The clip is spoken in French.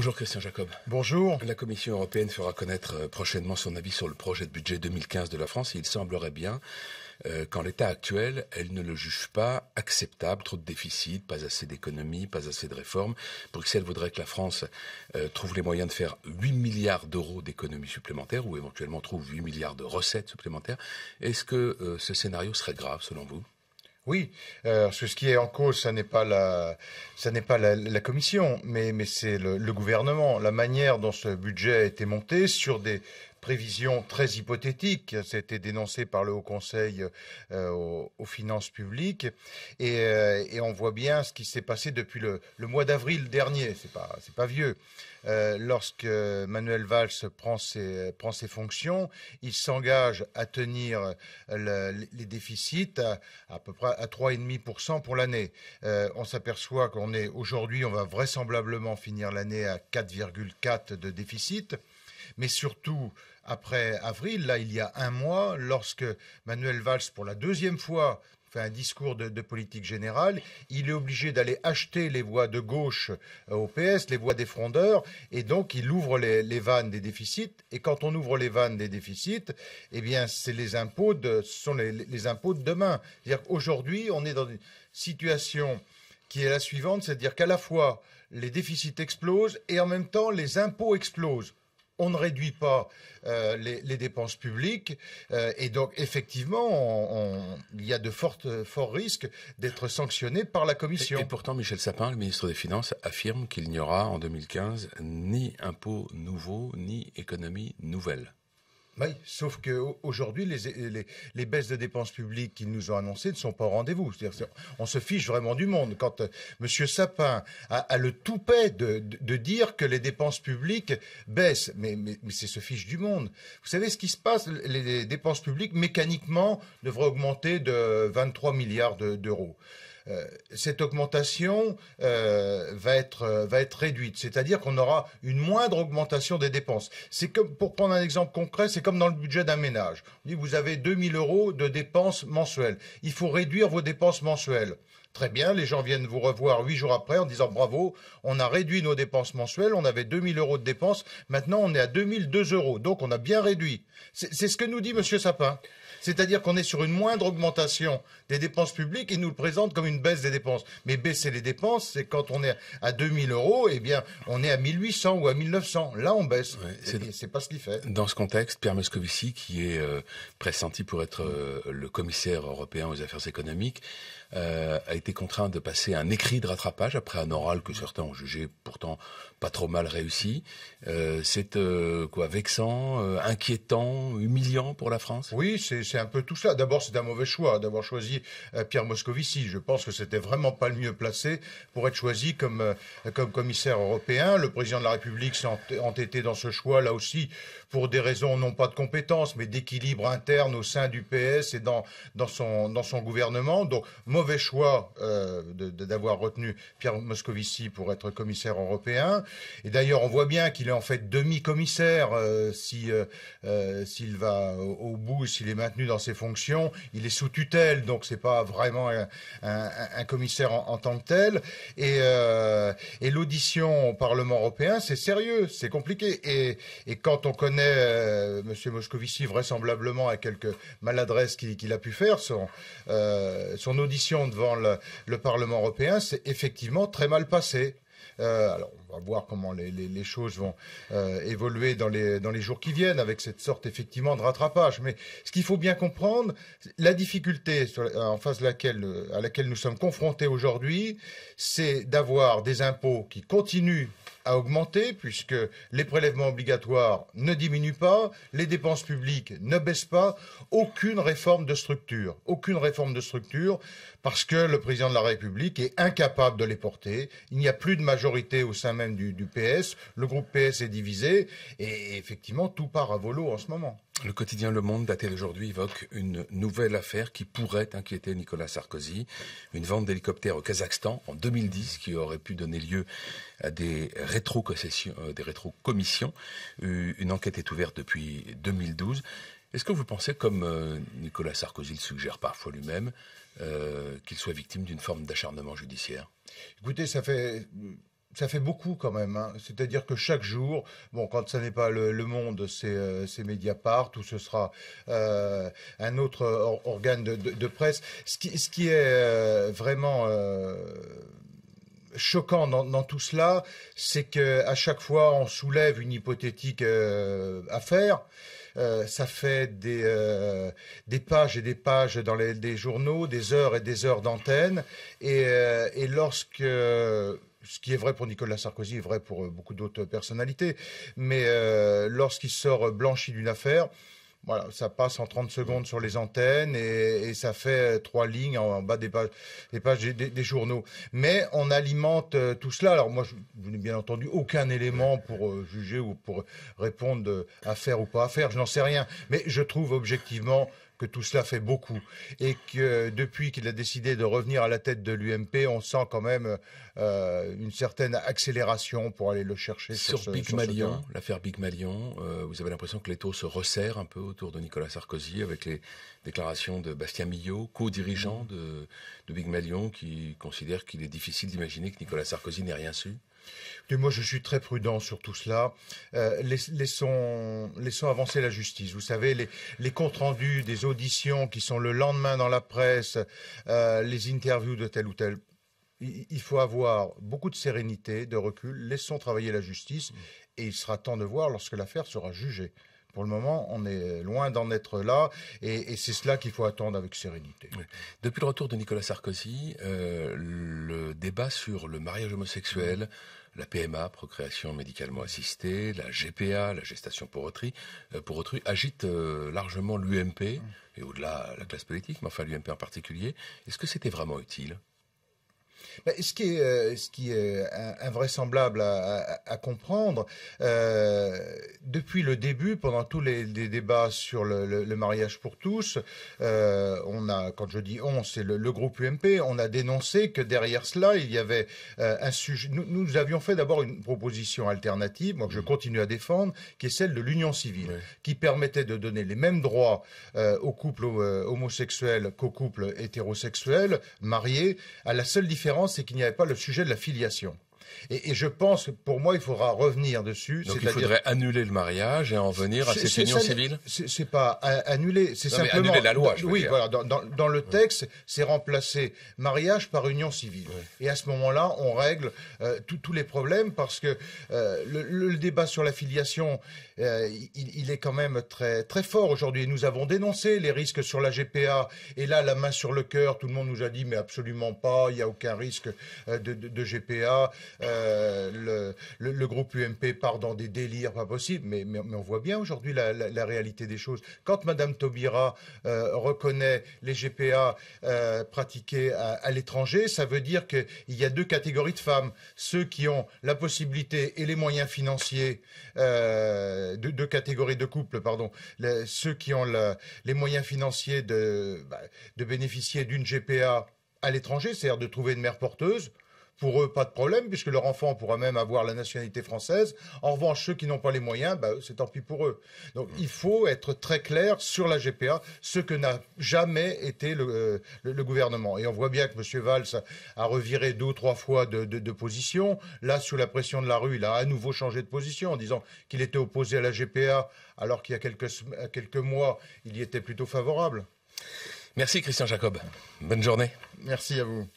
Bonjour Christian Jacob. Bonjour. La Commission européenne fera connaître prochainement son avis sur le projet de budget 2015 de la France. Il semblerait bien qu'en l'état actuel, elle ne le juge pas acceptable. Trop de déficit, pas assez d'économie, pas assez de réformes. Bruxelles voudrait que la France trouve les moyens de faire 8 milliards d'euros d'économies supplémentaires ou éventuellement trouve 8 milliards de recettes supplémentaires. Est-ce que ce scénario serait grave selon vous ? Oui, parce que ce qui est en cause, ça n'est pas la Commission, mais c'est le gouvernement. La manière dont ce budget a été monté sur des prévisions très hypothétiques, c'était dénoncé par le Haut Conseil aux finances publiques, et on voit bien ce qui s'est passé depuis le mois d'avril dernier. C'est pas vieux. Lorsque Manuel Valls prend ses fonctions, il s'engage à tenir les déficits à peu près à 3,5% pour l'année. On s'aperçoit qu'on est aujourd'hui, on va vraisemblablement finir l'année à 4,4 de déficit, mais surtout après avril, là il y a un mois, lorsque Manuel Valls pour la deuxième fois fait un discours de politique générale, il est obligé d'aller acheter les voix de gauche au PS, les voix des frondeurs, et donc il ouvre les vannes des déficits. Et quand on ouvre les vannes des déficits, eh bien, c'est les impôts ce sont les impôts de demain. C'est-à-dire qu'aujourd'hui, on est dans une situation qui est la suivante, c'est-à-dire qu'à la fois les déficits explosent et en même temps les impôts explosent. On ne réduit pas les dépenses publiques et donc effectivement, il y a de forts risques d'être sanctionné par la Commission. Et pourtant, Michel Sapin, le ministre des Finances, affirme qu'il n'y aura en 2015 ni impôts nouveaux, ni économie nouvelle. Oui, sauf qu'aujourd'hui, les baisses de dépenses publiques qu'ils nous ont annoncées ne sont pas au rendez-vous. C'est-à-dire, on se fiche vraiment du monde. Quand M. Sapin a le toupet de dire que les dépenses publiques baissent, mais c'est se fiche du monde. Vous savez ce qui se passe? Les dépenses publiques, mécaniquement, devraient augmenter de 23 milliards d'euros. Cette augmentation va être réduite, c'est-à-dire qu'on aura une moindre augmentation des dépenses. C'est comme, pour prendre un exemple concret, c'est comme dans le budget d'un ménage. On dit vous avez 2 000 euros de dépenses mensuelles, il faut réduire vos dépenses mensuelles. Très bien, les gens viennent vous revoir 8 jours après en disant bravo, on a réduit nos dépenses mensuelles, on avait 2 000 euros de dépenses, maintenant on est à 2 002 euros, donc on a bien réduit. C'est ce que nous dit M. Sapin. C'est-à-dire qu'on est sur une moindre augmentation des dépenses publiques et nous le présente comme une baisse des dépenses. Mais baisser les dépenses, c'est quand on est à 2 000 euros, eh bien, on est à 1800 ou à 1900. Là, on baisse. Ouais, c'est pas ce qu'il fait. Dans ce contexte, Pierre Moscovici, qui est pressenti pour être le commissaire européen aux affaires économiques, a été contraint de passer un écrit de rattrapage après un oral que certains ont jugé pourtant pas trop mal réussi. C'est quoi, vexant, inquiétant, humiliant pour la France? Oui, c'est un peu tout ça. D'abord, c'est un mauvais choix d'avoir choisi Pierre Moscovici. Je pense que c'était vraiment pas le mieux placé pour être choisi comme commissaire européen. Le président de la République s'est entêté dans ce choix, là aussi, pour des raisons non pas de compétences, mais d'équilibre interne au sein du PS et dans son gouvernement. Donc, mauvais choix d'avoir retenu Pierre Moscovici pour être commissaire européen. Et d'ailleurs, on voit bien qu'il est en fait demi-commissaire. S'il va au bout, s'il est maintenu dans ses fonctions, il est sous tutelle. Donc, c'est pas vraiment un commissaire en tant que tel. Et l'audition au Parlement européen, c'est sérieux, c'est compliqué. Et quand on connaît M. Moscovici, vraisemblablement à quelques maladresses qu'il a pu faire, son audition devant le Parlement européen, c'est effectivement très mal passé. Alors, on va voir comment les choses vont évoluer dans les jours qui viennent avec cette sorte effectivement de rattrapage. Mais ce qu'il faut bien comprendre, la difficulté à laquelle nous sommes confrontés aujourd'hui, c'est d'avoir des impôts qui continuent à augmenter puisque les prélèvements obligatoires ne diminuent pas, les dépenses publiques ne baissent pas, aucune réforme de structure parce que le président de la République est incapable de les porter. Il n'y a plus de majorité au sein même du PS, le groupe PS est divisé et effectivement tout part à volo en ce moment. Le quotidien Le Monde, daté d'aujourd'hui, évoque une nouvelle affaire qui pourrait inquiéter Nicolas Sarkozy. Une vente d'hélicoptères au Kazakhstan en 2010 qui aurait pu donner lieu à des rétrocommissions. Une enquête est ouverte depuis 2012. Est-ce que vous pensez, comme Nicolas Sarkozy le suggère parfois lui-même, qu'il soit victime d'une forme d'acharnement judiciaire? Écoutez, ça fait Ça fait beaucoup quand même, hein. C'est-à-dire que chaque jour, bon, quand ça n'est pas le Monde, c'est Mediapart, ou ce sera un autre organe de presse. Ce qui est vraiment choquant dans tout cela, c'est qu'à chaque fois on soulève une hypothétique affaire. Ça fait des pages et des pages dans les journaux, des heures et des heures d'antenne. Et lorsque... ce qui est vrai pour Nicolas Sarkozy est vrai pour beaucoup d'autres personnalités. Mais lorsqu'il sort blanchi d'une affaire... Voilà, ça passe en 30 secondes sur les antennes et ça fait 3 lignes en bas des pages des journaux. Mais on alimente tout cela. Alors moi, je n'ai bien entendu aucun élément pour juger ou pour répondre à faire ou pas à faire, je n'en sais rien. Mais je trouve objectivement que tout cela fait beaucoup et que depuis qu'il a décidé de revenir à la tête de l'UMP, on sent quand même une certaine accélération pour aller le chercher. Sur Bygmalion, l'affaire Bygmalion, vous avez l'impression que les taux se resserrent un peu autour de Nicolas Sarkozy avec les déclarations de Bastien Millot, co-dirigeant de Bygmalion, qui considère qu'il est difficile d'imaginer que Nicolas Sarkozy n'ait rien su. Et moi, je suis très prudent sur tout cela. Laissons avancer la justice. Vous savez, les comptes rendus des auditions qui sont le lendemain dans la presse, les interviews de tel ou tel... Il faut avoir beaucoup de sérénité, de recul. Laissons travailler la justice et il sera temps de voir lorsque l'affaire sera jugée. Pour le moment, on est loin d'en être là et c'est cela qu'il faut attendre avec sérénité. Oui. Depuis le retour de Nicolas Sarkozy, le débat sur le mariage homosexuel, la PMA, procréation médicalement assistée, la GPA, la gestation pour autrui agite largement l'UMP et au-delà la classe politique, mais enfin l'UMP en particulier. Est-ce que c'était vraiment utile ? Ben, ce qui est invraisemblable à comprendre, depuis le début, pendant tous les débats sur le mariage pour tous, on a, quand je dis on, c'est le groupe UMP, on a dénoncé que derrière cela, il y avait un sujet. Nous avions fait d'abord une proposition alternative, moi que je continue à défendre, qui est celle de l'union civile, oui, qui permettait de donner les mêmes droits aux couples homosexuels qu'aux couples hétérosexuels mariés, à la seule différence, c'est qu'il n'y avait pas le sujet de la filiation. Et je pense que pour moi, il faudra revenir dessus. Donc il faudrait annuler le mariage et en venir à cette union civile. C'est pas annuler, c'est simplement... annuler la loi, je veux dire. Oui, voilà, dans le texte, c'est remplacer mariage par union civile. Oui. Et à ce moment-là, on règle tous les problèmes parce que le débat sur la filiation, il est quand même très, très fort aujourd'hui. Nous avons dénoncé les risques sur la GPA et là, la main sur le cœur, tout le monde nous a dit mais absolument pas, il n'y a aucun risque de GPA... Le groupe UMP part dans des délires pas possibles, mais on voit bien aujourd'hui la réalité des choses. Quand Mme Taubira reconnaît les GPA pratiqués à l'étranger, ça veut dire qu'il y a 2 catégories de femmes. Ceux qui ont la possibilité et les moyens financiers, 2 catégories de couples, pardon, ceux qui ont les moyens financiers de bénéficier d'une GPA à l'étranger, c'est-à-dire de trouver une mère porteuse. Pour eux, pas de problème, puisque leur enfant pourra même avoir la nationalité française. En revanche, ceux qui n'ont pas les moyens, bah, c'est tant pis pour eux. Donc, il faut être très clair sur la GPA, ce que n'a jamais été le gouvernement. Et on voit bien que M. Valls a reviré 2 ou 3 fois de position. Là, sous la pression de la rue, il a à nouveau changé de position en disant qu'il était opposé à la GPA, alors qu'il y a quelques mois, il y était plutôt favorable. Merci Christian Jacob. Bonne journée. Merci à vous.